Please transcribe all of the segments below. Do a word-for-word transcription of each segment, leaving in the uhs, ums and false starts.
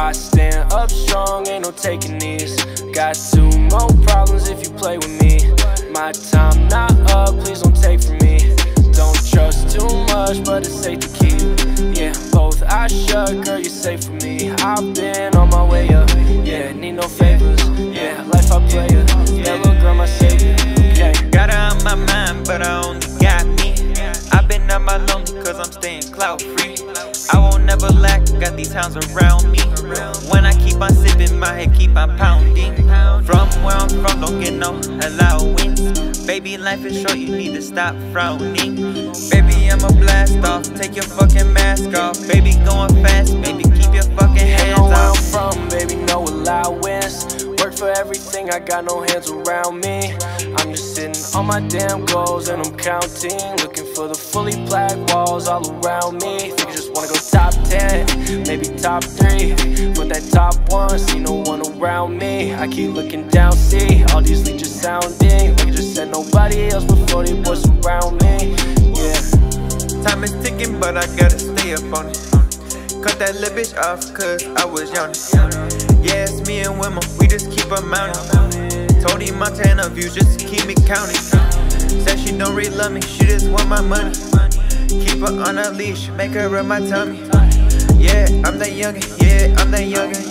I stand up strong, ain't no taking these. Got two more problems if you play with me. My time not up, please don't take from me. Don't trust too much, but it's safe to keep. Yeah, both eyes shut, girl, you're safe for me. I've been on my way up, yeah, need no favors. Yeah, life I play her, that little girl my savior. Okay. Got her on my mind, but I only got me. I've been on my lonely, cause I'm staying cloud free. I won't never lack, got these hounds around me. When I keep on sipping, my head keep on pounding. From where I'm from, don't get no allowance. Baby, life is short, you need to stop frowning. Baby, I'ma blast off, take your fucking mask off. Baby, going fast, baby, keep your fucking hands off. Hey, know where I'm from, baby, no allowance. Work for everything, I got no hands around me. I'm just sitting on my damn goals and I'm counting. Looking for the fully black walls all around me. Think you just wanna go top ten, maybe top three. But that top one, see no one around me. I keep looking down, see all these leeches sounding. Like I just said, nobody else before they was around me. Yeah. Time is ticking, but I gotta stay up on it. Cut that little bitch off, cause I was yawning. Yeah, it's me and Wilmo, we just keep on mounting. Told him Montana views just to keep me counting. Said she don't really love me, she just want my money. Keep her on a leash, make her rub my tummy. Yeah, I'm that youngin', yeah, I'm that youngin'.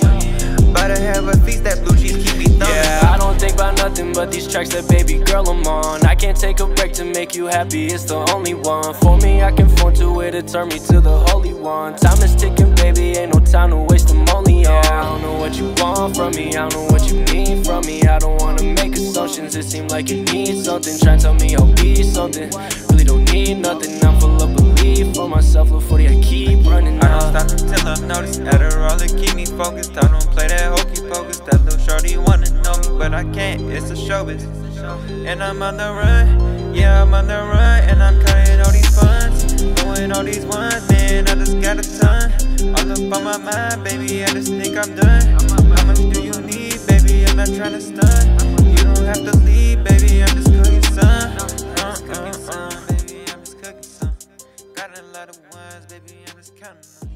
About to have a feast, that blue cheese keep me thumbin'. Yeah, I don't think about nothing but these tracks that baby girl I'm on. I can't take a break to make you happy, it's the only one. For me, I can form to it, it turn me to the holy one. Time is ticking, baby, ain't no time to waste, I'm only on. I don't know what you want from me, I don't know what you need from me. I don't wanna make assumptions, it seems like you need something. Try and tell me I'll be something, really don't need nothing. I'm full of belief for myself, look forty, I keep running up. I don't stop until I'm noticed, Adderall to keep me focused. I don't play that hokey pokey, that little shorty wanna know me, but I can't, it's a showbiz. And I'm on the run, yeah, I'm on the run. And I'm counting all these funds, doing all these ones. And I just got a ton, all up on my mind. Baby, I just think I'm done. How much do you need, baby, I'm not trying to stun. You don't have to leave, baby, I'm just cooking some. uh, uh, uh, Baby, I'm just cooking some. Got a lot of ones, baby, I'm just counting them.